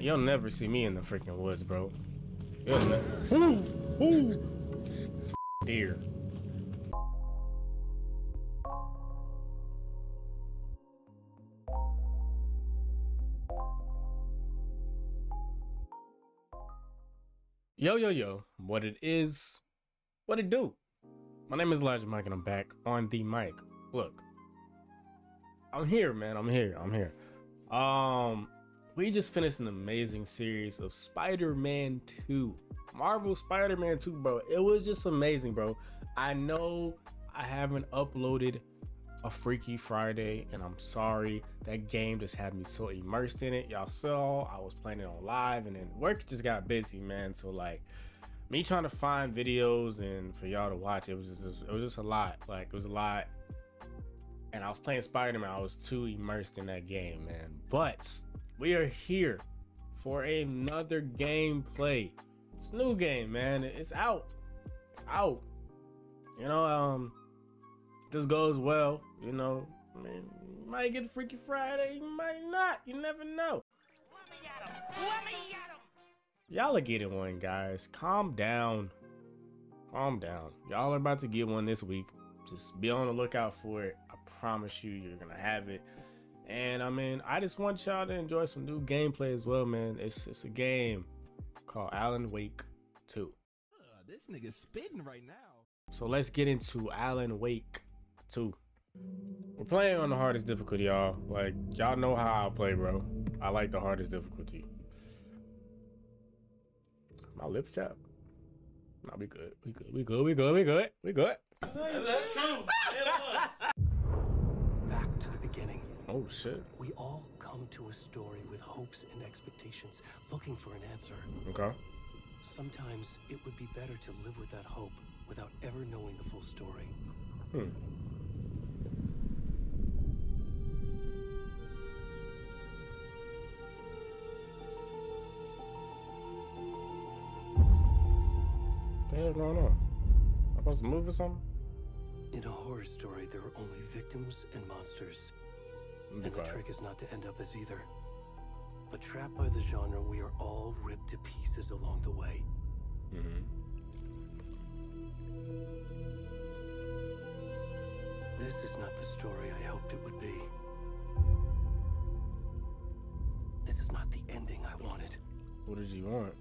You'll never see me in the freaking woods, bro. You'll never. Ooh, ooh. This f***ing deer. Yo, yo, yo. What it is? What it do? My name is Elijah Mike, and I'm back on the mic. Look, I'm here, man. I'm here. We just finished an amazing series of Spider-Man 2. Marvel Spider-Man 2, bro. It was just amazing, bro. I know I haven't uploaded a Freaky Friday, and I'm sorry. That game just had me so immersed in it. Y'all saw I was playing it on live, and then work just got busy, man. So like, me trying to find videos and for y'all to watch, it was just a lot. Like, it was a lot. And I was playing Spider-Man. I was too immersed in that game, man. But we are here for another gameplay. It's a new game, man. It's out. It's out. You know, this goes well. You know, I mean, you might get Freaky Friday. You might not. You never know. Y'all are getting one, guys. Calm down. Calm down. Y'all are about to get one this week. Just be on the lookout for it. I promise you, you're gonna have it. And I mean, I just want y'all to enjoy some new gameplay as well, man. It's a game called Alan Wake 2. This nigga's spitting right now. So let's get into Alan Wake 2. We're playing on the hardest difficulty, y'all. Like, y'all know how I play, bro. I like the hardest difficulty. My lips chapped. Nah, we good. We good. That's true. Back to the beginning. Oh shit. We all come to a story with hopes and expectations, looking for an answer. Okay. Sometimes it would be better to live with that hope without ever knowing the full story. Hmm. What the hell going on? I'm supposed to move or something? In a horror story, there are only victims and monsters. And the trick is not to end up as either. But trapped by the genre, we are all ripped to pieces along the way. Mm-hmm. This is not the story I hoped it would be. This is not the ending I wanted. What does he want?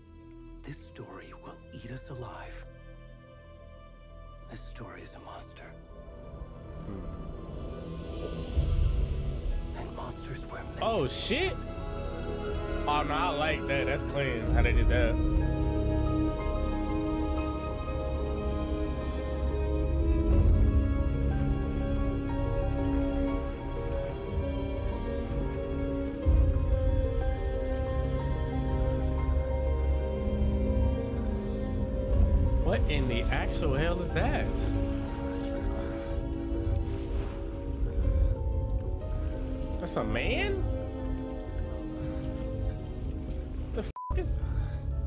This story will eat us alive. This story is a monster. Hmm. Oh shit! Oh no, I like that. That's clean how they did that. What in the actual hell is that? That's a man? The f is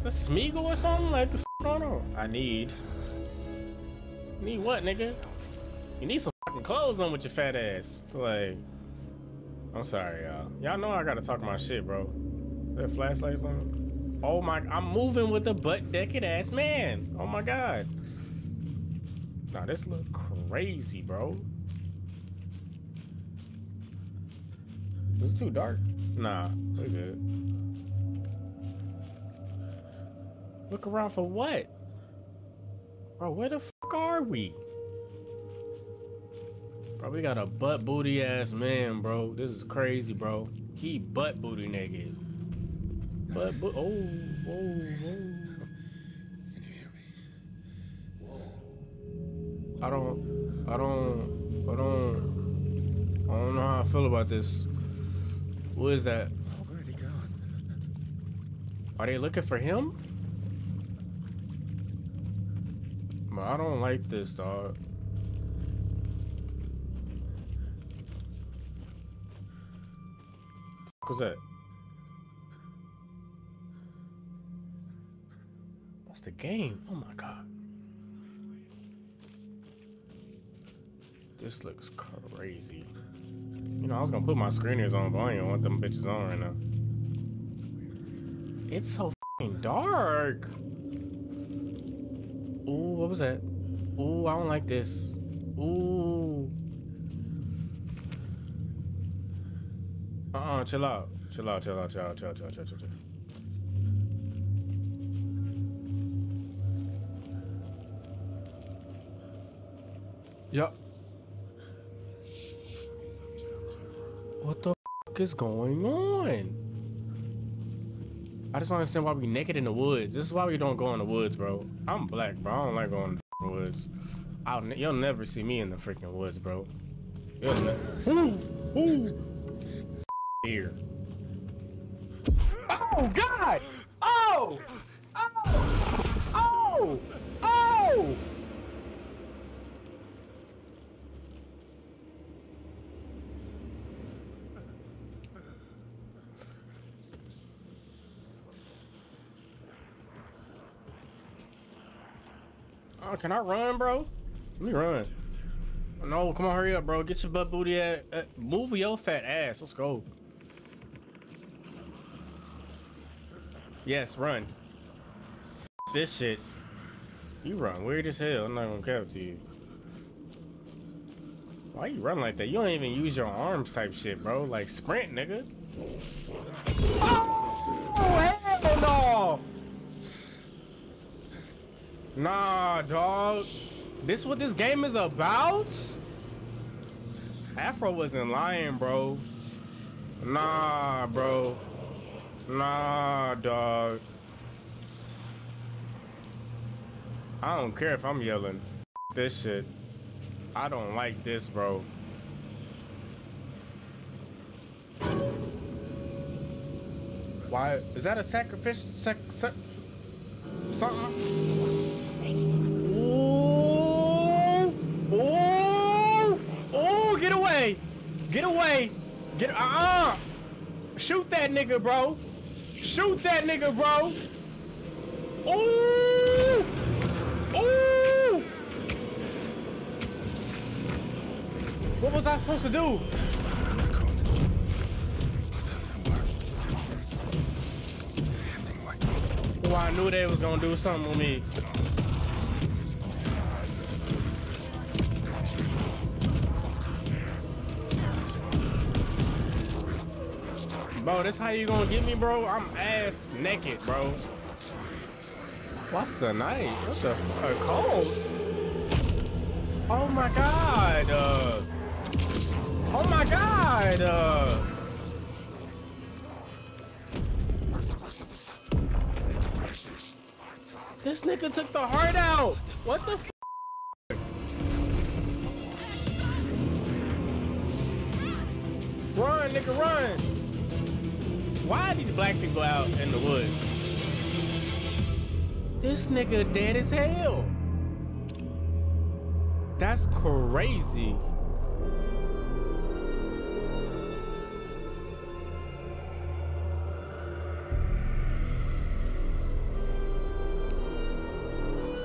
the Sméagol or something? Like the f going on? I need what, nigga? You need some fucking clothes on with your fat ass. Like, I'm sorry, y'all. Y'all know I gotta talk my shit, bro. That flashlight's on. Oh my, I'm moving with a butt-decked ass man. Oh my god. Nah, this look crazy, bro. It's too dark. Nah, we're good. Look around for what? Bro, where the f are we? Bro, we got a butt booty ass man, bro. This is crazy, bro. He butt booty naked. Butt booty. Oh, whoa. Can you hear me? Whoa. I don't know how I feel about this. Who is that? Where did he go? Are they looking for him? Man, I don't like this, dog. What was that? That's the game. Oh my god. This looks crazy. You know, I was gonna put my screeners on, but I ain't want them bitches on right now. It's so f***ing dark. Ooh, what was that? Ooh, I don't like this. Ooh. Chill out. Chill out, chill out, chill out, chill out, chill out, chill out, chill out. Yup. What the f*** is going on? I just don't understand why we naked in the woods. This is why we don't go in the woods, bro. I'm black, bro. I don't like going in the woods. You'll never see me in the freaking woods, bro. You'll never. Ooh, ooh. This here. Oh God! Oh! Oh! Oh! Oh! Can I run, bro? Let me run. No, come on, hurry up, bro. Get your butt booty ass. Move your fat ass. Let's go. Yes, run. F this shit. You run weird as hell. I'm not gonna cap to you. Why you run like that? You don't even use your arms type shit, bro. Like sprint, nigga. Oh, hell no. Nah, dog. This what this game is about? Afro wasn't lying, bro. Nah, bro. Nah, dog. I don't care if I'm yelling. F this shit. I don't like this, bro. Why is that a sacrifice? Something. Get away! Get away! Get Shoot that nigga, bro! Shoot that nigga, bro! Ooh! Ooh! What was I supposed to do? Well, I knew they was gonna do something with me. Bro, that's how you gonna get me, bro? I'm ass naked, bro. What's the night? What the fuck? Cold? Oh my God. Oh my God. Where's the rest of the stuff? I need to finish this. This nigga took the heart out. What the fuck? Run, nigga, run. Why are these black people out in the woods? This nigga dead as hell. That's crazy.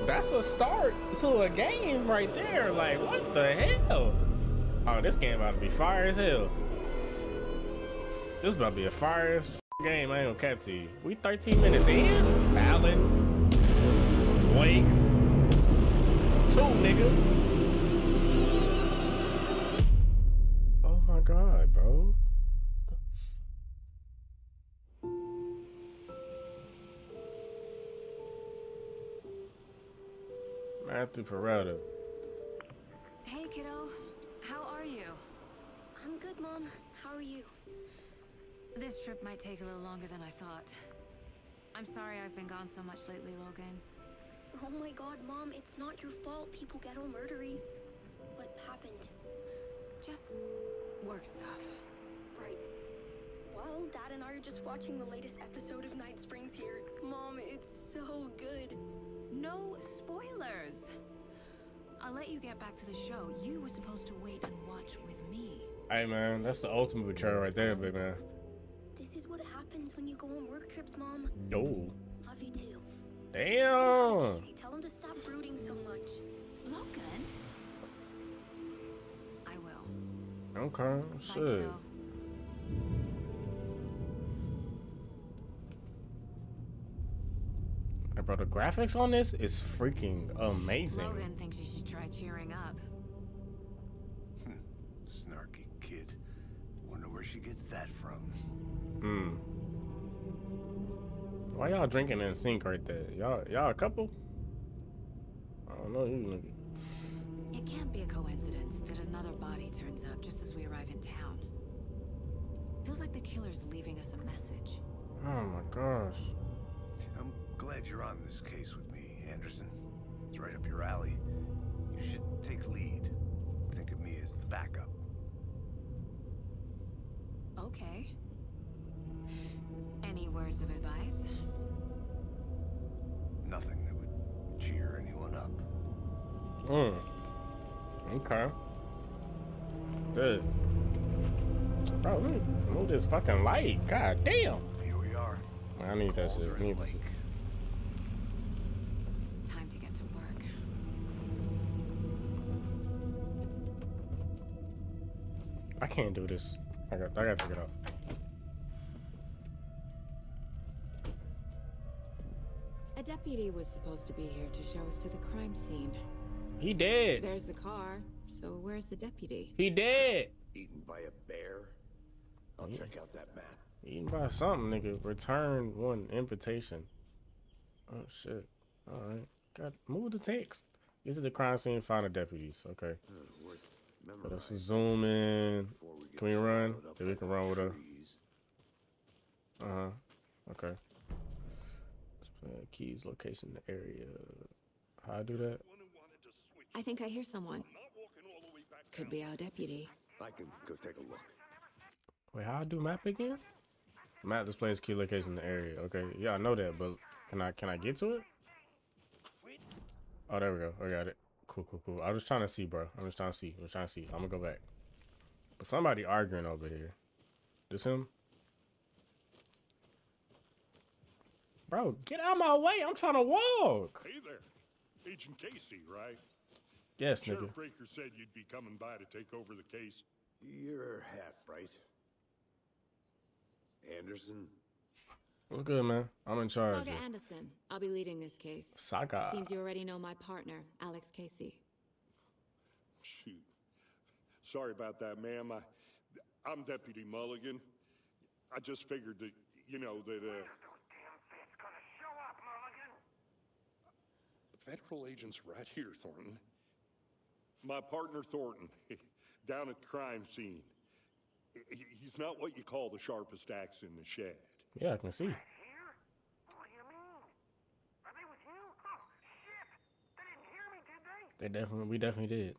That's a start to a game right there. Like, what the hell? Oh, this game about to be fire as hell. This about to be a fire as game, I ain't gonna cap to you. We 13 minutes in? Alan Wake 2, nigga. Oh my God, bro. What the f Matthew Peralta. Hey, kiddo. How are you? I'm good, Mom. How are you? This trip might take a little longer than I thought. I'm sorry I've been gone so much lately, Logan. Oh my God, Mom, it's not your fault people get all murdery. What happened? Just work stuff. Right. Well, Dad and I are just watching the latest episode of Night Springs here. Mom, it's so good. No spoilers. I'll let you get back to the show. You were supposed to wait and watch with me. Hey, man, that's the ultimate betrayal right there, big man. What happens when you go on work trips, Mom? No. Love you too. Damn. Tell him to stop brooding so much. Logan. I will. Okay. Sure. Hey, bro, the graphics on this is freaking amazing. Logan thinks you should try cheering up. Snarky kid. Wonder where she gets that from. Hmm. Why y'all drinking in sync right there? Y'all a couple? I don't know. It can't be a coincidence that another body turns up just as we arrive in town. Feels like the killer's leaving us a message. Oh my gosh. I'm glad you're on this case with me, Anderson. It's right up your alley. You should take lead. Think of me as the backup. Okay. Any words of advice? Nothing that would cheer anyone up. Okay. Good. Bro, let me move this fucking light. God damn. Here we are. I need that shit. I need that shit. Time to get to work. I can't do this. I got to get off. A deputy was supposed to be here to show us to the crime scene. He dead. There's the car. So where's the deputy? He dead. Eaten by a bear. I'll check out that map. Eaten by something, nigga. Return one invitation. Oh shit. All right. Got move the text. This is the crime scene. Find the deputies. Okay. Let's zoom in. Can we run? Yeah, we can run with her. Okay. Let's put keys, location, the area. How I do that? I think I hear someone. Could be our deputy. I can go take a look. Wait, how I do map again? Map displays key location in the area. Okay, yeah, I know that, but can I get to it? Oh, there we go. I got it. Cool. I was trying to see, bro. I'm just trying to see. I'm gonna go back. But somebody arguing over here. This him? Bro, get out of my way. I'm trying to walk. Hey there, Agent Casey, right? Yes, nigga. Sheriff Breaker said you'd be coming by to take over the case. You're half right. Anderson. What's good, man? I'm in charge. Saga Anderson. I'll be leading this case. Saga. Seems you already know my partner, Alex Casey. Shoot. Sorry about that, ma'am. I'm Deputy Mulligan. I just figured that, you know, that... gonna show up, Mulligan? Federal agent's right here, Thornton. My partner Thornton, down at the crime scene. He's not what you call the sharpest axe in the shed. Yeah, I can see. Here? What do you mean? Are they with you? Oh shit! They didn't hear me, did they? We definitely did.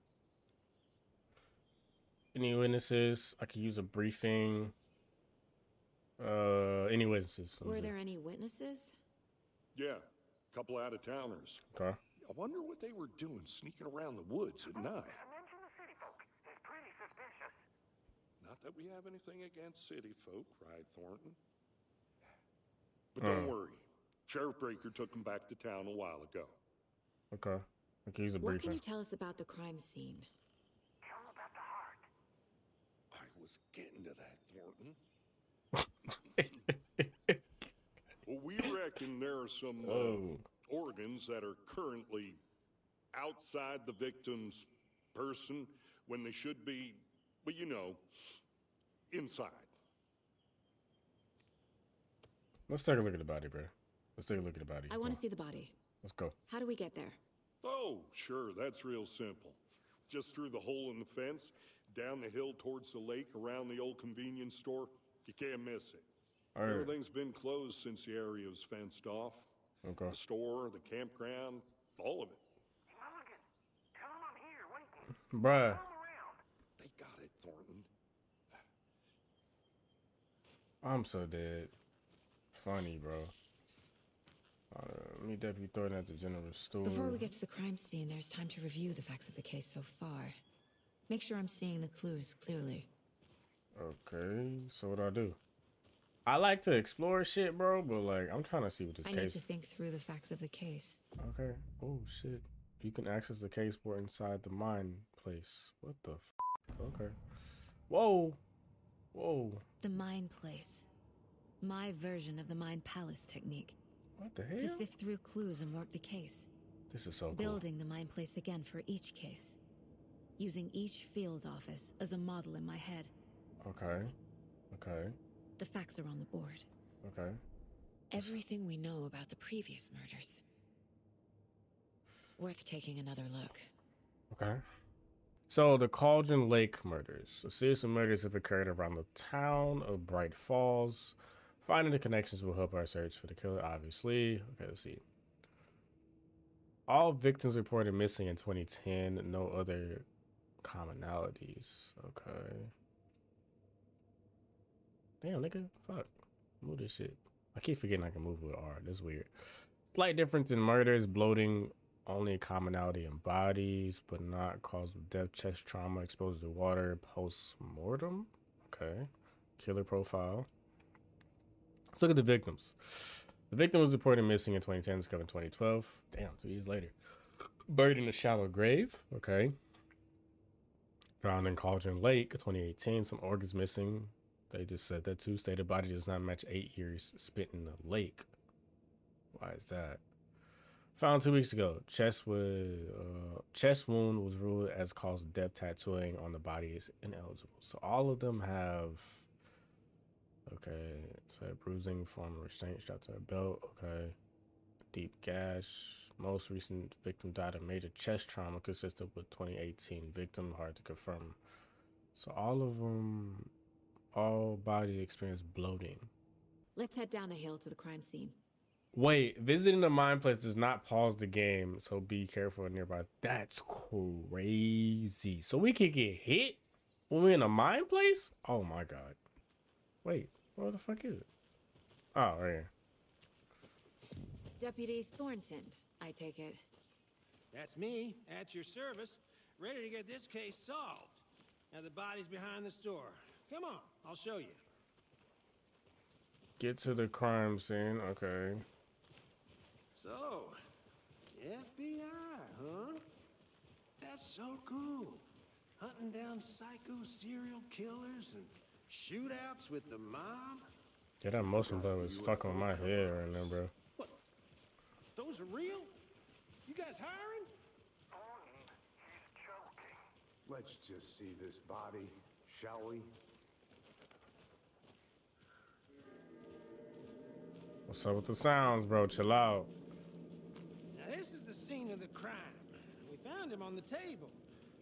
Any witnesses? I could use a briefing. Any witnesses? Were there any witnesses? Yeah, a couple out of towners. Okay. I wonder what they were doing sneaking around the woods at night. Mention the city folk. It's pretty suspicious. Not that we have anything against city folk, right, Thornton? But don't worry. Sheriff Breaker took them back to town a while ago. Okay. Okay, he's a briefing. What can you tell us about the crime scene? Tell them about the heart. I was getting to that, Thornton. Well, we reckon there are some... organs that are currently outside the victim's person when they should be, but you know, inside. Let's take a look at the body, bro. Let's take a look at the body. I want to see the body. Let's go. How do we get there? Oh, sure. That's real simple. Just through the hole in the fence, down the hill towards the lake, around the old convenience store. You can't miss it. All right. Everything's been closed since the area was fenced off. Okay. The store, the campground, all of it. Hey, Mulligan, tell them I'm here waiting. Bruh. They got it, Thornton. I'm so dead. Funny, bro. Meet Deputy Thornton at the general store. Before we get to the crime scene, there's time to review the facts of the case so far. Make sure I'm seeing the clues clearly. Okay, so what do I do? I like to explore shit, bro, but like I'm trying to see what this case. I need to think through the facts of the case. Okay. Oh shit. You can access the case board inside the mine place. What the f? Okay. Whoa. The mine place. My version of the mine palace technique. What the hell? To sift through clues and work the case. This is so cool. Building the mind place again for each case. Using each field office as a model in my head. Okay. Okay. The facts are on the board. Okay. Everything we know about the previous murders. Worth taking another look. Okay. So the Cauldron Lake murders. A series of murders have occurred around the town of Bright Falls. Finding the connections will help our search for the killer, obviously. Okay, let's see. All victims reported missing in 2010. No other commonalities. Okay. Damn, nigga. Fuck. Move this shit. I keep forgetting I can move with R. That's weird. Slight difference in murders. Bloating. Only a commonality in bodies, but not cause of death, chest trauma, exposed to water, post-mortem. Okay. Killer profile. Let's look at the victims. The victim was reported missing in 2010, discovered in 2012. Damn, 2 years later. Buried in a shallow grave. Okay. Found in Cauldron Lake, 2018. Some organs missing. They just said that too. Stated body does not match 8 years spent in the lake. Why is that? Found 2 weeks ago. Chest wound was ruled as cause of death. Tattooing on the body is ineligible. So all of them have. Okay, so bruising, form of restraint strapped to her belt. Okay, deep gash. Most recent victim died of major chest trauma, consistent with 2018 victim. Hard to confirm. So all of them, all body experienced bloating. Let's head down the hill to the crime scene. Wait, visiting the mind place does not pause the game, so be careful nearby. That's crazy. So we can get hit when we're in a mind place? Oh my god. Wait, where the fuck is it? Oh, right here. Deputy Thornton, I take it. That's me, at your service, ready to get this case solved. Now the body's behind the store. Come on, I'll show you. Get to the crime scene, okay. So, FBI, huh? That's so cool. Hunting down psycho serial killers and shootouts with the mob. Yeah, that motion blur is fucking on my head right now, bro. What? Those are real? You guys hiring? Thornton, he's joking. Let's just see this body, shall we? What's up with the sounds, bro? Chill out. Now this is the scene of the crime. We found him on the table,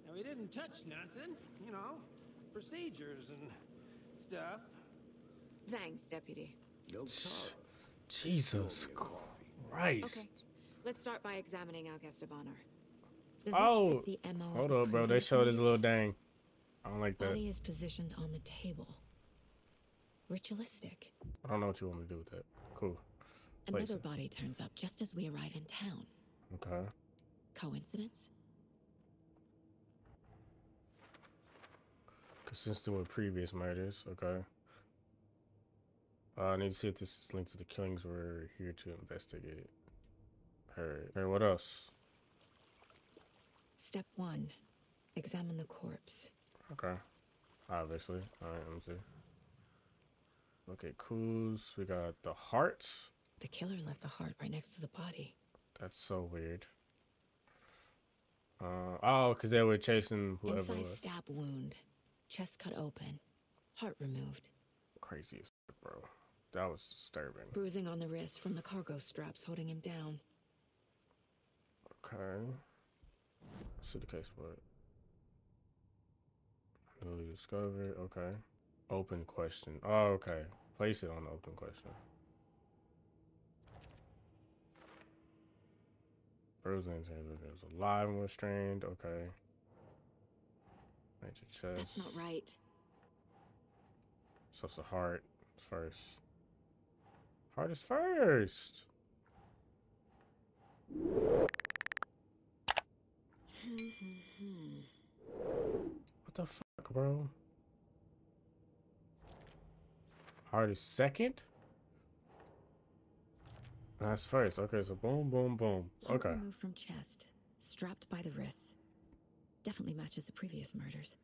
and we didn't touch nothing. You know, procedures and stuff. Thanks, Deputy. Jesus Christ. Okay, let's start by examining our guest of honor. Oh, hold up, bro. They showed his little dang. I don't like that. Body is positioned on the table. Ritualistic. I don't know what you want me to do with that. Cool. Another body turns up just as we arrive in town. Okay. Coincidence? Consistent with previous murders. Okay. I need to see if this is linked to the killings we're here to investigate. Alright. Hey, what else? Step one. Examine the corpse. Okay. Obviously. Alright, let me see. Okay, clues. We got the heart. The killer left the heart right next to the body. That's so weird. Oh, because they were chasing whoever. Inside stab wound. Chest cut open. Heart removed. Crazy as shit, bro. That was disturbing. Bruising on the wrist from the cargo straps holding him down. Okay. Let's see the case for it. Newly discovered. Okay. Open question. Oh, okay. Place it on the open question. Bruising was alive and restrained. Okay. Major chest. That's not right. So it's the heart first. Heart is first. What the fuck, bro? Heart is second. That's first. Okay, so boom, boom, boom. Okay. Removed from chest, strapped by the wrists. Definitely matches the previous murders,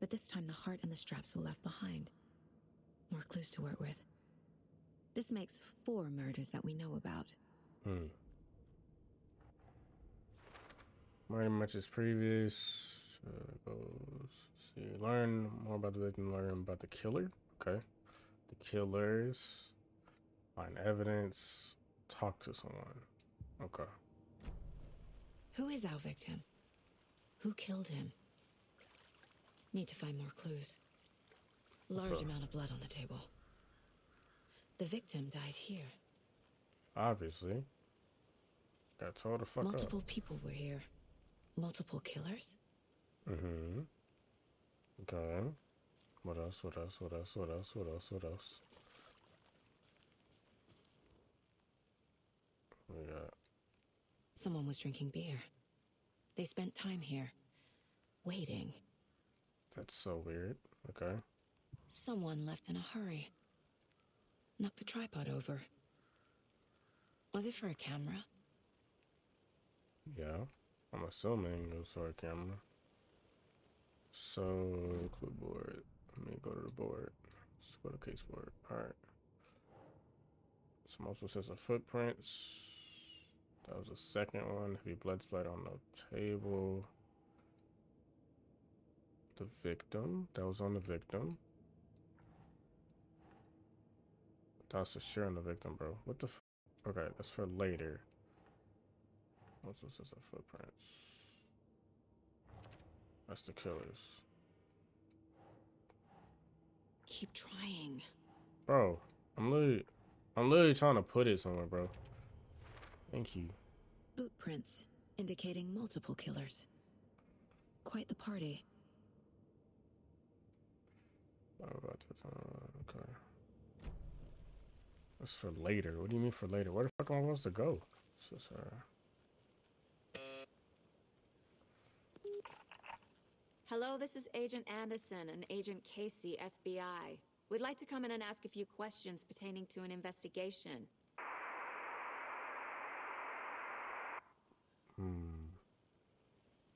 but this time the heart and the straps were left behind. More clues to work with. This makes 4 murders that we know about. Learning much as previous. Goes. See, learn more about the victim, learn about the killer. Okay. The killers. Find evidence. Talk to someone. Okay. Who is our victim? Who killed him? Need to find more clues. Large amount of blood on the table. The victim died here. Obviously. Got told to fuck up. Multiple people were here. Multiple killers? Mm-hmm. Okay. What else? What else? What else? What else? What else? What else? We got... Someone was drinking beer. They spent time here. Waiting. That's so weird. Okay. Someone left in a hurry. Knocked the tripod over. Was it for a camera? Yeah. I'm assuming it was for a camera. So, clue board. Let me go to the board. Let's go to case board. Alright. Some also says footprints. That was the second one. Heavy blood splat on the table. The victim. That was on the victim. That's for sure on the victim, bro. What the f? Okay, that's for later. What's this? That's the footprints. That's the killers. Keep trying. Bro, I'm literally trying to put it somewhere, bro. Thank you. Boot prints indicating multiple killers. Quite the party. Okay. That's for later. What do you mean for later? Where the fuck am I supposed to go? So sorry. Hello, this is Agent Anderson and Agent Casey, FBI. We'd like to come in and ask a few questions pertaining to an investigation.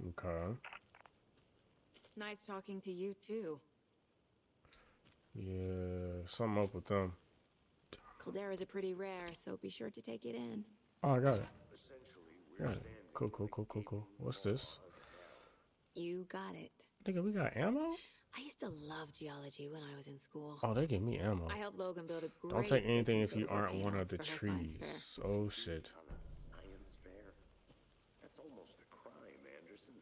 Okay. Nice talking to you, too. Yeah, something up with them. Caldera's are pretty rare, so be sure to take it in. Oh, I got it. Got it. Cool, cool, cool, cool, cool. What's this? You got it. Nigga, we got ammo? I used to love geology when I was in school. Oh, they gave me ammo. I helped Logan build a great... Don't take anything if you aren't one of the trees. Oh, shit. Science fair. That's almost a crime, Anderson.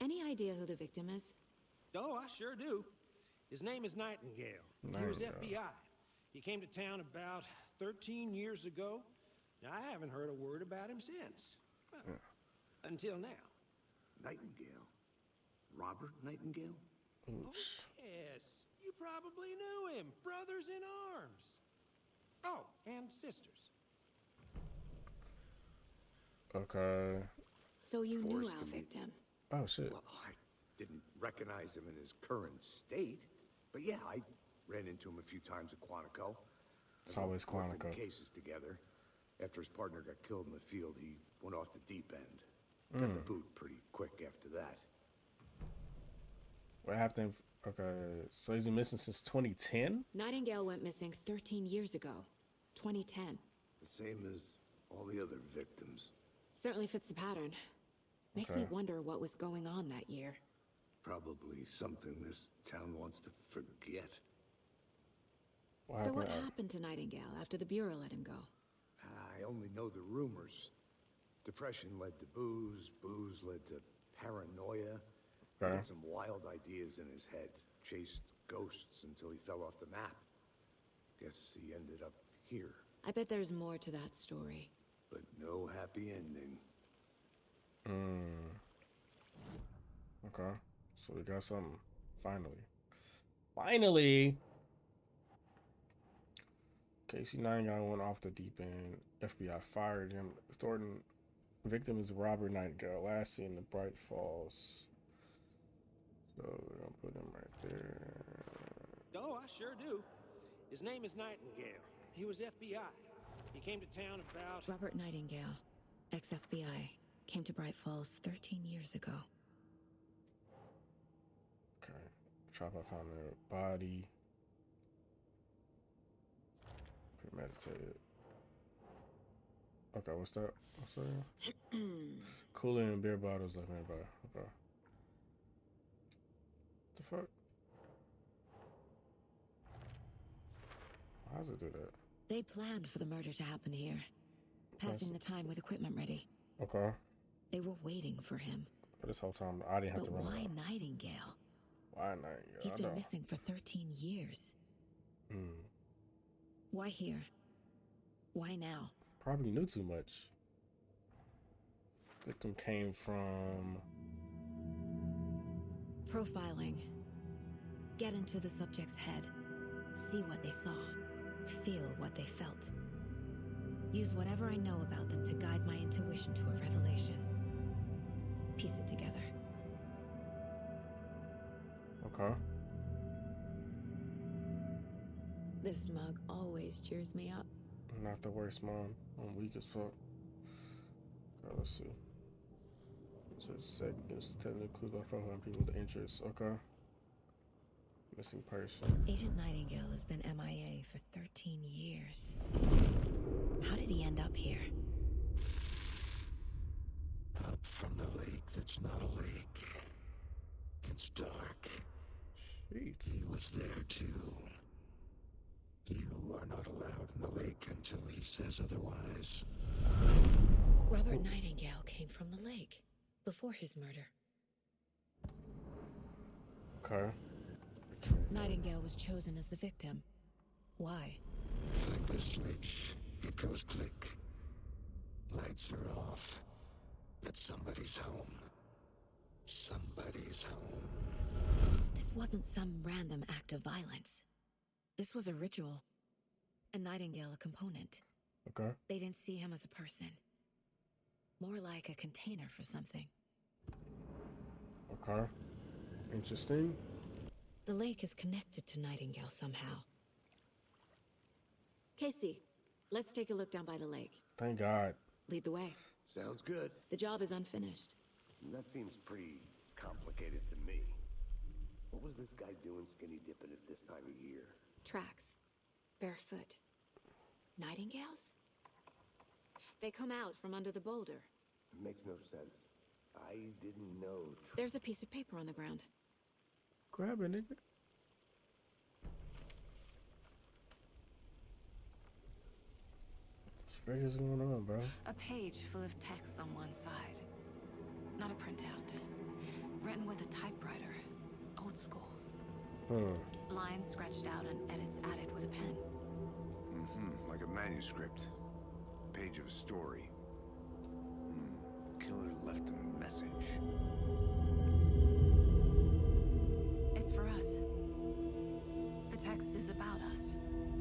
Any idea who the victim is? Oh, I sure do. His name is Nightingale. He was FBI. He came to town about 13 years ago. Now, I haven't heard a word about him since. Well, until now. Nightingale? Robert Nightingale? Oops. Oh, yes. You probably knew him. Brothers in arms. Oh, and sisters. Okay. So you knew our victim. Oh, shit. Well, I didn't recognize him in his current state. But yeah, I... ran into him a few times at Quantico. It's always Quantico. Cases together. After his partner got killed in the field, he went off the deep end. Got the boot pretty quick after that. What happened? Okay, so he's been missing since 2010? Nightingale went missing 13 years ago. 2010. The same as all the other victims. Certainly fits the pattern. Makes me wonder what was going on that year. Probably something this town wants to forget. So what happened to Nightingale after the Bureau let him go? I only know the rumors. Depression led to booze, booze led to paranoia. He had some wild ideas in his head. Chased ghosts until he fell off the map. Guess he ended up here. I bet there's more to that story. But no happy ending. Okay. So we got something. Finally. Finally! Casey Nightingale went off the deep end. FBI fired him. Thornton, victim is Robert Nightingale. Last seen in the Bright Falls. So we're gonna put him right there. Oh, I sure do. His name is Nightingale. He was FBI. He came to town about... Robert Nightingale, ex-FBI, came to Bright Falls 13 years ago. Okay. Tripod found their body. premeditated. Okay, what's that? What's that? Cooler and beer bottles left nearby. Okay. What the fuck? How does it do that? They planned for the murder to happen here. Passing the time with equipment ready. Okay. They were waiting for him. But this whole time, I didn't have to run. But why Nightingale? Why Nightingale? He's been missing for 13 years. Mm. Why here? Why now? Probably knew too much. Victim came from... profiling. Get into the subject's head. See what they saw. Feel what they felt. Use whatever I know about them to guide my intuition to a revelation. Piece it together. Okay. This mug always cheers me up. Not the worst, Mom. I'm weak as fuck. Alright, let's see. Just seconds. Technically clues by following people with interest. Okay. Missing person. Agent Nightingale has been MIA for 13 years. How did he end up here? Up from the lake that's not a lake. It's dark. Sweet. He was there too. You are not allowed in the lake until he says otherwise. Robert Nightingale came from the lake before his murder. Okay. Nightingale was chosen as the victim. Why? Flick the switch. It goes click. Lights are off. But somebody's home. Somebody's home. This wasn't some random act of violence. This was a ritual. A Nightingale, a component. Okay. They didn't see him as a person. More like a container for something. Okay. Interesting. The lake is connected to Nightingale somehow. Casey, let's take a look down by the lake. Thank God. Lead the way. Sounds good. The job is unfinished. That seems pretty complicated to me. What was this guy doing skinny dipping at this time of year? Tracks. Barefoot. Nightingales? They come out from under the boulder. It makes no sense. I didn't know. There's a piece of paper on the ground. Grab it, nigga. What is going on, bro? A page full of text on one side. Not a printout. Written with a typewriter. Old school. Hmm. Lines scratched out and edits added with a pen. Mm-hmm. Like a manuscript. Page of a story. Hmm. Killer left a message. It's for us. The text is about us.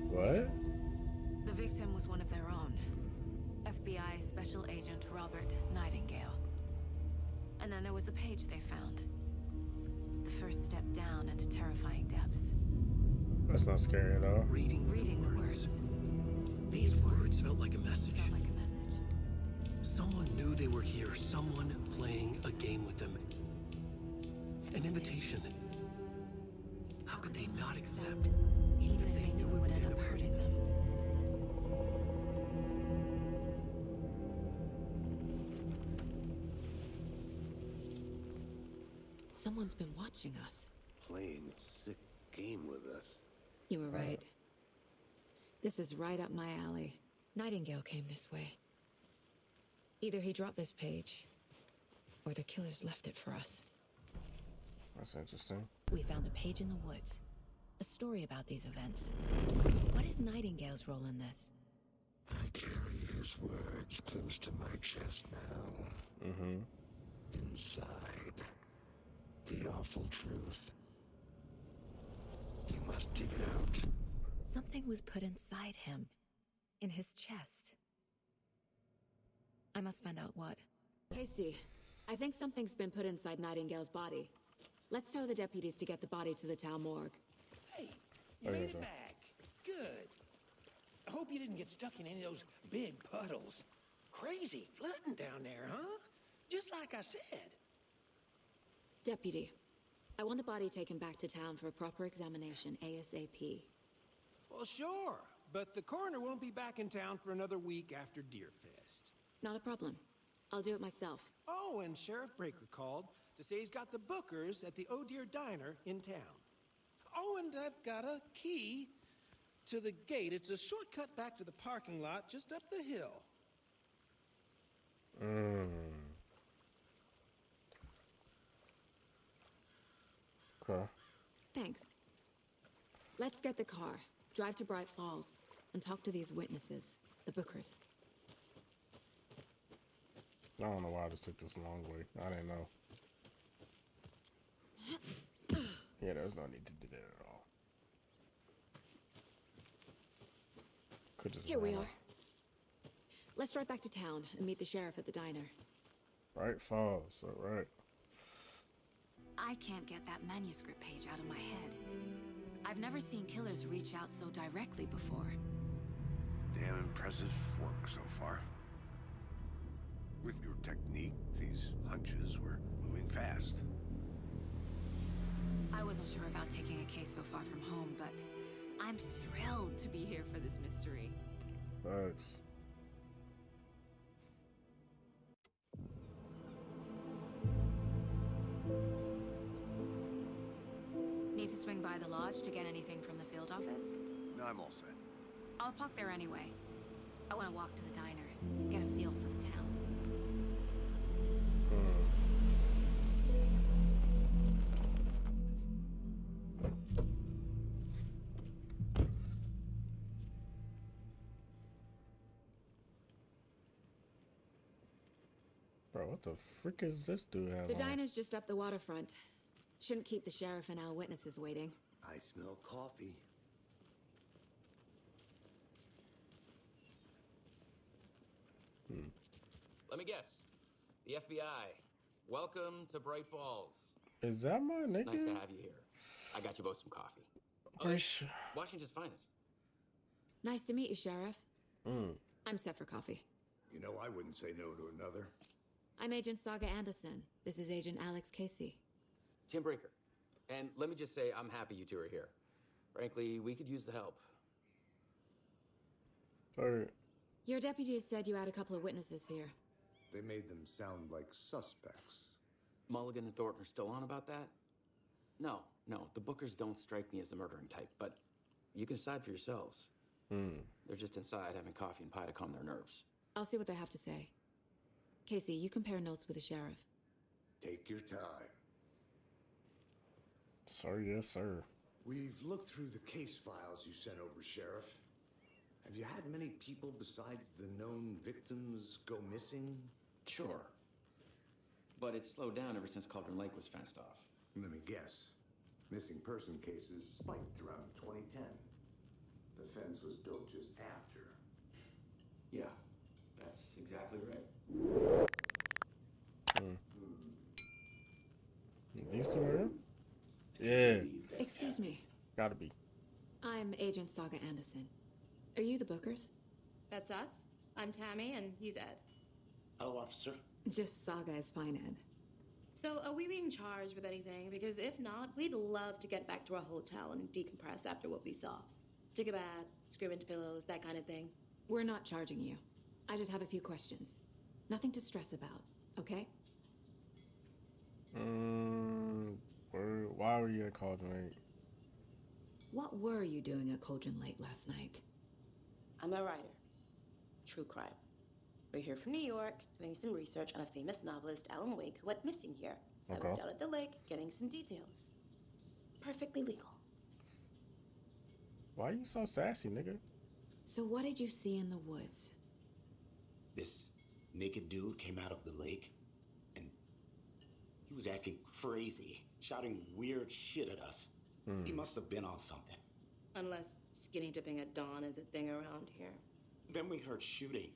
What? The victim was one of their own. FBI Special Agent Robert Nightingale. And then there was the page they found. The first step down into terrifying depths. That's not scary at all. Reading the words. These words felt like a message. Someone knew they were here. Someone playing a game with them. An invitation. How could they not accept? Even if they knew it would end up hurting them. Someone's been watching us. Playing a sick game with us. You were right. This is right up my alley. Nightingale came this way. Either he dropped this page, or the killers left it for us. That's interesting. We found a page in the woods. A story about these events. What is Nightingale's role in this? I carry his words close to my chest now. Mm-hmm. Inside. The awful truth. You must dig it out. Something was put inside him. In his chest. I must find out what. Casey, I think something's been put inside Nightingale's body. Let's tell the deputies to get the body to the town morgue. Hey, you made it back. Good. I hope you didn't get stuck in any of those big puddles. Crazy flooding down there, huh? Just like I said. Deputy, I want the body taken back to town for a proper examination ASAP. Well, sure. But the coroner won't be back in town for another week after Deerfest. Not a problem. I'll do it myself. Oh, and Sheriff Breaker called to say he's got the Bookers at the O'Deer Diner in town. Oh, and I've got a key to the gate. It's a shortcut back to the parking lot just up the hill. Okay. Thanks. Let's get the car, drive to Bright Falls, and talk to these witnesses, the Bookers. I don't know why I just took this long way. I didn't know. Yeah, there was no need to do that at all. Could just Here we are. Let's drive back to town and meet the sheriff at the diner. Bright Falls, all right. I can't get that manuscript page out of my head. I've never seen killers reach out so directly before. Damn impressive work so far. With your technique, these hunches were moving fast. I wasn't sure about taking a case so far from home, but I'm thrilled to be here for this mystery. Thanks. Need to swing by the lodge to get anything from the field office? No, I'm all set. I'll park there anyway. I want to walk to the diner, get a feel for the town. Bro, what the frick is this dude having? The diner's just up the waterfront. Shouldn't keep the sheriff and our witnesses waiting. I smell coffee. Let me guess. The FBI. Welcome to Bright Falls. Is that my nigga? It's nice to have you here. I got you both some coffee. Oh, Washington's finest. Nice to meet you, Sheriff. I'm set for coffee. You know, I wouldn't say no to another. I'm Agent Saga Anderson. This is Agent Alex Casey. Tim Breaker. And let me just say, I'm happy you two are here. Frankly, we could use the help. All right. Your deputies said you had a couple of witnesses here. They made them sound like suspects. Mulligan and Thornton are still on about that? No, no, the Bookers don't strike me as the murdering type, but you can decide for yourselves. They're just inside having coffee and pie to calm their nerves. I'll see what they have to say. Casey, you compare notes with the sheriff. Take your time. Sir, yes, sir. We've looked through the case files you sent over, Sheriff. Have you had many people besides the known victims go missing? Sure. But it's slowed down ever since Cauldron Lake was fenced off. Let me guess. Missing person cases spiked around 2010. The fence was built just after. Yeah, that's exactly right. These two are in? Yeah. Excuse me. Gotta be. I'm Agent Saga Anderson. Are you the Bookers? That's us. I'm Tammy, and he's Ed. Hello, officer. Just Saga is fine, Ed. So, are we being charged with anything? Because if not, we'd love to get back to our hotel and decompress after what we saw. Take a bath, scream into pillows, that kind of thing. We're not charging you. I just have a few questions. Nothing to stress about, okay? Why were you at Cauldron Lake? What were you doing at Cauldron Lake last night? I'm a writer. True crime. We're here from New York, doing some research on a famous novelist, Alan Wake, who went missing here. Okay. I was down at the lake, getting some details. Perfectly legal. Why are you so sassy, nigga? So what did you see in the woods? This naked dude came out of the lake, and he was acting crazy, shouting weird shit at us. He must have been on something. Unless skinny dipping at dawn is a thing around here. Then we heard shooting.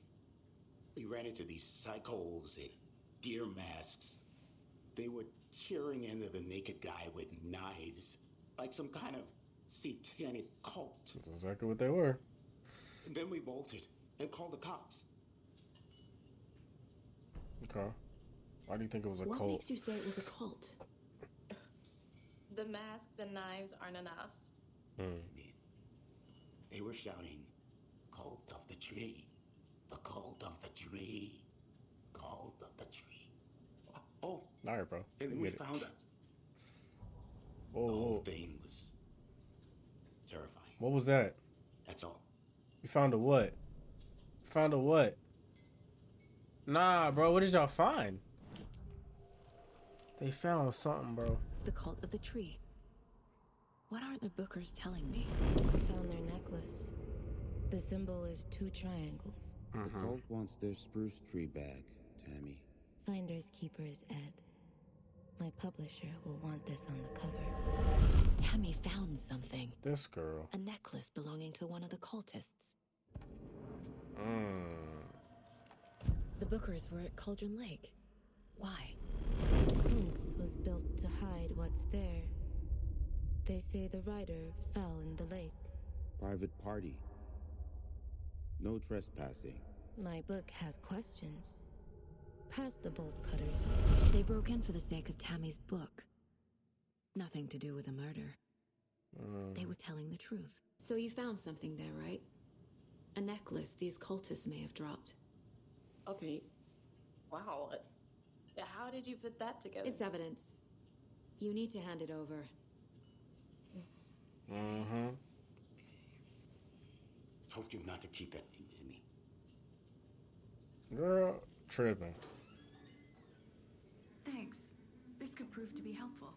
We ran into these psychos in deer masks. They were tearing into the naked guy with knives, like some kind of satanic cult. That's exactly what they were. And then we bolted and called the cops. Okay. Why do you think it was a cult? What makes you say it was a cult? The masks and knives aren't enough. They were shouting Cult of the Tree. The Cult of the Tree. Cult of the Tree. Oh. Alright, bro. And we found it. Whoa, the whole thing was terrifying. What was that? That's all. You found a what? You found a what? Nah, bro. What did y'all find? They found something, bro. The Cult of the Tree. What aren't the bookers telling me? I found their necklace. The symbol is two triangles. The cult wants their spruce tree back, Tammy. Finder's keeper is Ed. My publisher will want this on the cover. Tammy found something. This girl. A necklace belonging to one of the cultists. The bookers were at Cauldron Lake. Why? The fence was built to hide what's there. They say the rider fell in the lake. Private party. No trespassing. My book has questions. Past the bolt cutters. They broke in for the sake of Tammy's book. Nothing to do with a murder. They were telling the truth. So you found something there, right? A necklace these cultists may have dropped. Okay. Wow. How did you put that together? It's evidence. You need to hand it over. Told you not to keep that thing to me. Girl, tripping. Thanks. This could prove to be helpful.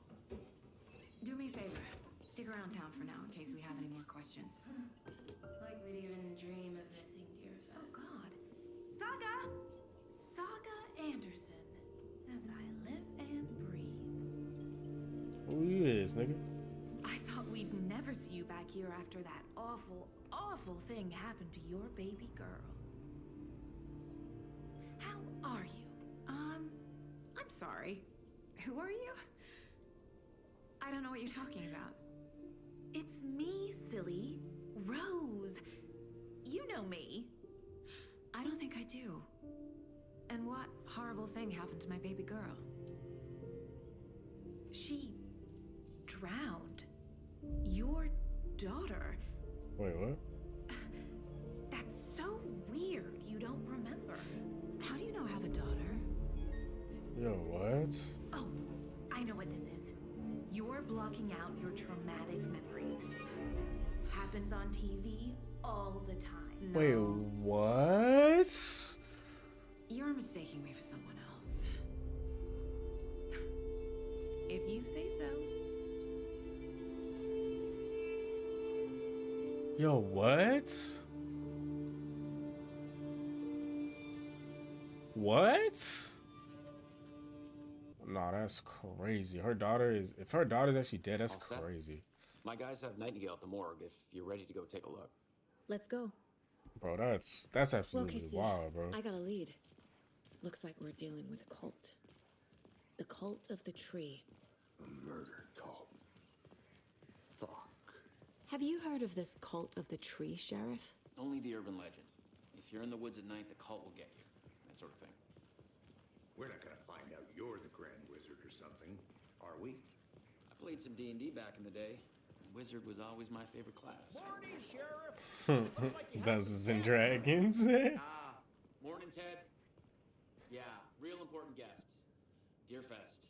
Do me a favor. Stick around town for now in case we have any more questions. Like we'd even dream of missing Deerfest. Oh, God. Saga! Saga Anderson. As I live and breathe. Who you is, nigga? I thought we'd never see you back here after that awful, awful thing happened to your baby girl. How are you? I'm sorry. Who are you? I don't know what you're talking about. It's me, silly. Rose. You know me. I don't think I do. And what horrible thing happened to my baby girl? She drowned. Your daughter. Wait, what? That's so weird. You don't remember. How do you know I have a daughter? Yo, what? Oh, I know what this is. You're blocking out your traumatic memories. Happens on TV all the time. Wait, what? You're mistaking me for someone else. If you say so. Yo, what? What? Nah, that's crazy. Her daughter is... If her daughter's actually dead, that's crazy. My guys have Nightingale at the morgue if you're ready to go take a look. Let's go. Bro, that's absolutely wild, bro. I got a lead. Looks like we're dealing with a cult. The Cult of the Tree. A murder cult. Fuck. Have you heard of this Cult of the Tree, Sheriff? Only the urban legend. If you're in the woods at night, the cult will get you. Sort of thing. We're not gonna find out you're the Grand Wizard or something, are we? I played some D&D back in the day. Wizard was always my favorite class. Morning, Sheriff. Dungeons and Dragons. Morning, Ted. Yeah, real important guests. Deerfest.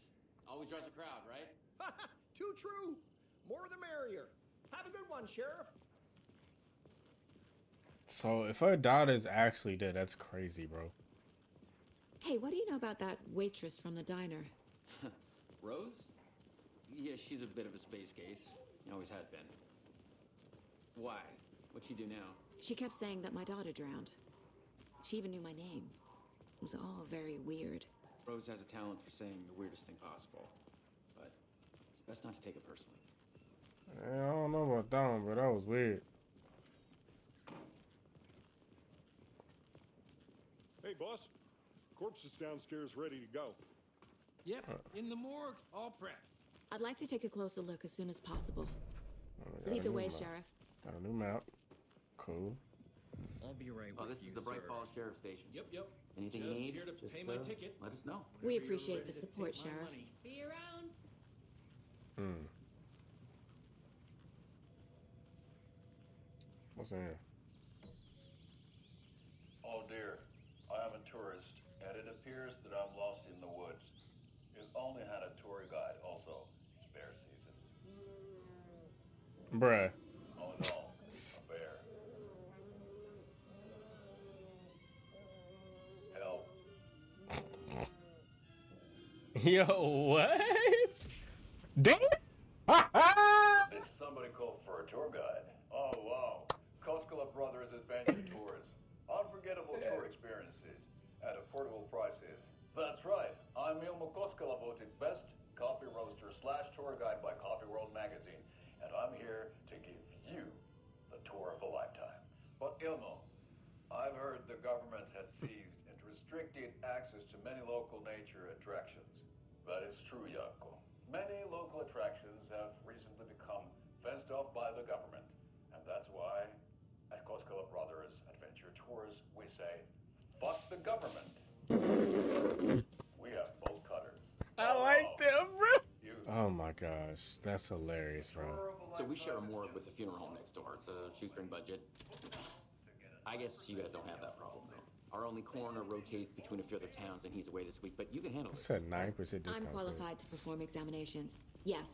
Always draws a crowd, right? Too true. More the merrier. Have a good one, Sheriff. So if her daughter's actually dead, that's crazy, bro. Hey, what do you know about that waitress from the diner? Rose? Yeah, she's a bit of a space case. Always has been. Why? What'd she do now? She kept saying that my daughter drowned. She even knew my name. It was all very weird. Rose has a talent for saying the weirdest thing possible. But it's best not to take it personally. Yeah, I don't know about that one, but that was weird. Hey, boss. Corpse is downstairs ready to go. Yep, in the morgue, all prepped. I'd like to take a closer look as soon as possible. Lead the way, Sheriff. Got a new map. Cool. I'll be right with you, this is the Bright Falls Sheriff Station. Yep. Anything you need? Here to pay my ticket. Let us know. We appreciate the support, Sheriff. See you around. What's in here? O'Deer. I am a tourist, and it appears that I'm lost in the woods. If only had a tour guide. Also, it's bear season. Bruh. All in all, a bear. Help. Yo, what? Damn. Did somebody call for a tour guide? Oh, wow. Koskala Brothers Adventure Tours. Unforgettable tour experiences at affordable prices. That's right. I'm Ilmo Koskala, voted best coffee roaster / tour guide by Coffee World magazine. And I'm here to give you the tour of a lifetime. But Ilmo, I've heard the government has seized and restricted access to many local nature attractions. That is true, Yakko. Many local attractions have recently become fenced off by the government. And that's why at Koskala Brothers Adventure Tours, we say, fuck the government. We have bolt cutters. I like them, bro. Oh my gosh, that's hilarious, bro. So we share more with the funeral home next door. It's a shoestring budget. I guess you guys don't have that problem, though. Our only coroner rotates between a few other towns, and he's away this week, but you can handle it. It's a 9% discount. I'm qualified to perform examinations. Yes.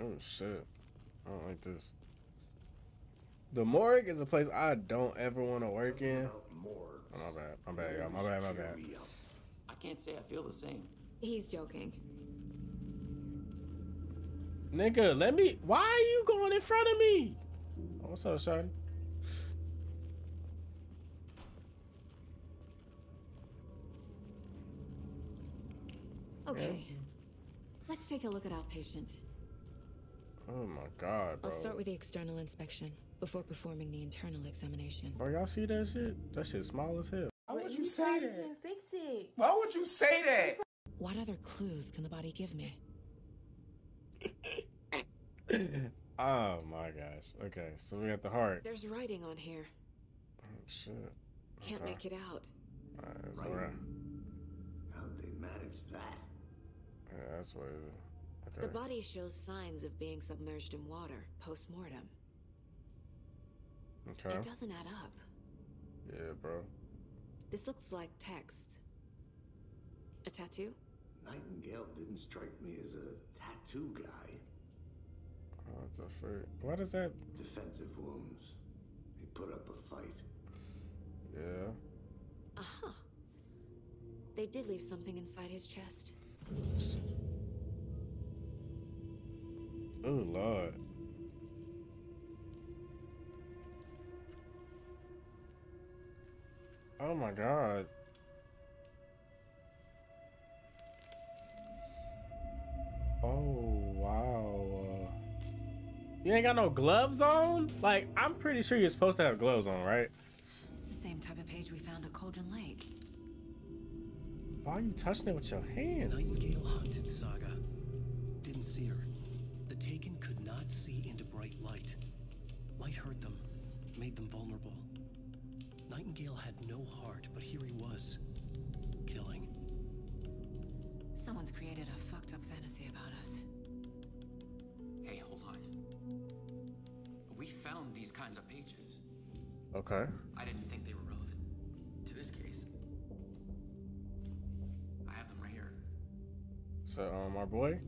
Oh, shit. I don't like this. The morgue is a place I don't ever want to work in. Oh, my bad. My bad, y'all. My bad, my bad. I can't say I feel the same. He's joking. Nigga, let me... Why are you going in front of me? Oh, what's up, shawty? Okay. Let's take a look at our patient. Oh my god, bro. I'll start with the external inspection before performing the internal examination. Bro, y'all see that shit? That shit's small as hell. Why would you say that? Fix it. Why would you say that? What other clues can the body give me? Oh my gosh. Okay, so we got the heart. There's writing on here. Oh shit. Can't make it out. Alright, right. How'd they manage that? Yeah, that's what it is. Okay. The body shows signs of being submerged in water post-mortem. Okay. It doesn't add up. Yeah, bro. This looks like text. A tattoo? Nightingale didn't strike me as a tattoo guy. What the fuck? What is that? Defensive wounds. He put up a fight. Yeah. Uh-huh. They did leave something inside his chest. Oh, Lord. Oh, my God. Oh, wow. You ain't got no gloves on? Like, I'm pretty sure you're supposed to have gloves on, right? It's the same type of page we found at Cauldron Lake. Why are you touching it with your hands? Nightingale haunted Saga. Didn't see her. The Taken could not see into bright light. Light hurt them, made them vulnerable. Nightingale had no heart, but here he was, killing. Someone's created a fucked up fantasy about us. Hey, hold on. We found these kinds of pages. Okay. I didn't think they were relevant to this case. I have them right here. So, our boy?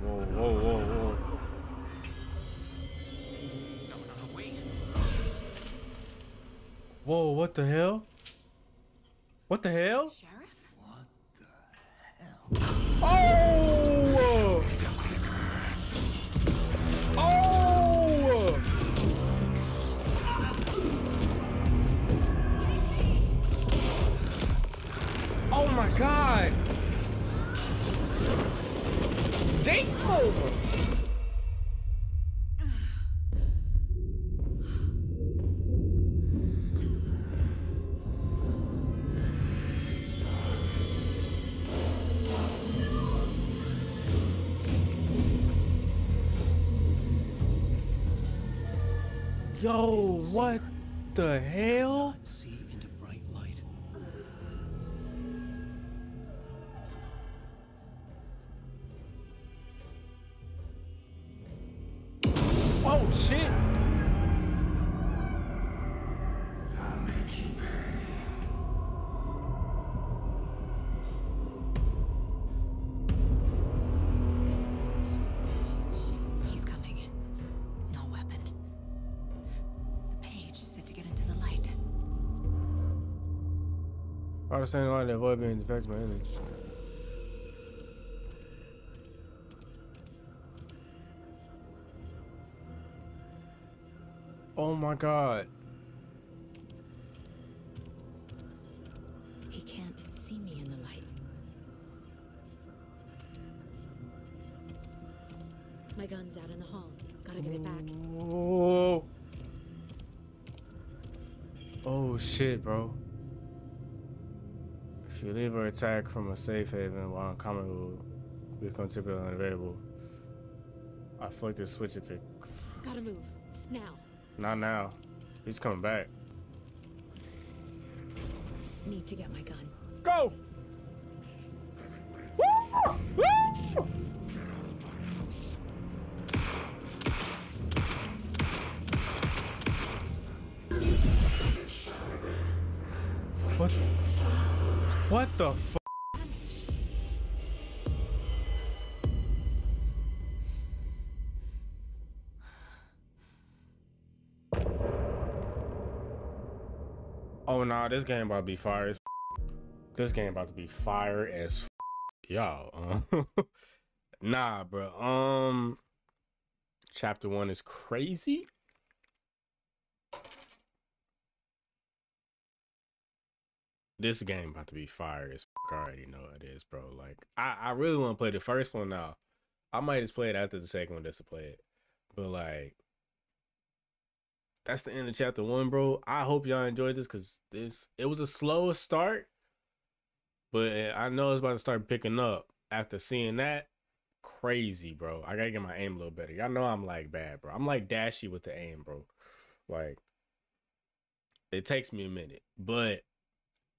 Whoa. No, wait. Whoa, what the hell? What the hell? Sheriff? What the hell? Oh! Oh! Oh my god! Game over. Yo, what the hell? shit. I'll make you pay. He's coming. No weapon. The page said to get into the light. I was saying a lot of that weapon affects my image. Oh my God. He can't see me in the light. My gun's out in the hall. Gotta get it back. Whoa. Oh shit, bro. If you leave or attack from a safe haven while uncommon will become typically unavailable. I flicked the switch if it. Gotta move. Now. Not now. He's coming back. Need to get my gun. Go! Woo! Woo! What? What the f? Oh nah, this game about to be fire as f. This game about to be fire as f, y'all. Nah, bro. Chapter 1 is crazy. This game about to be fire as f. I already know it is, bro. Like I really want to play the first one now. I might just play it after the second one just to play it. But like. That's the end of chapter 1, bro. I hope y'all enjoyed this because it was a slow start, but I know it's about to start picking up after seeing that. Crazy, bro. I gotta get my aim a little better. Y'all know I'm like bad, bro. I'm like dashy with the aim, bro. Like it takes me a minute, but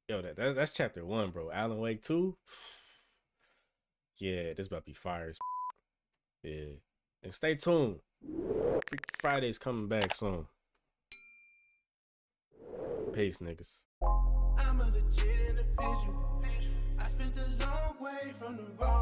yo, that's chapter 1, bro. Alan Wake 2. Yeah, this about to be fire as yeah, and stay tuned. Freaky Friday's coming back soon. Peace, niggas. I'm a legit individual. I spent a long way from the road.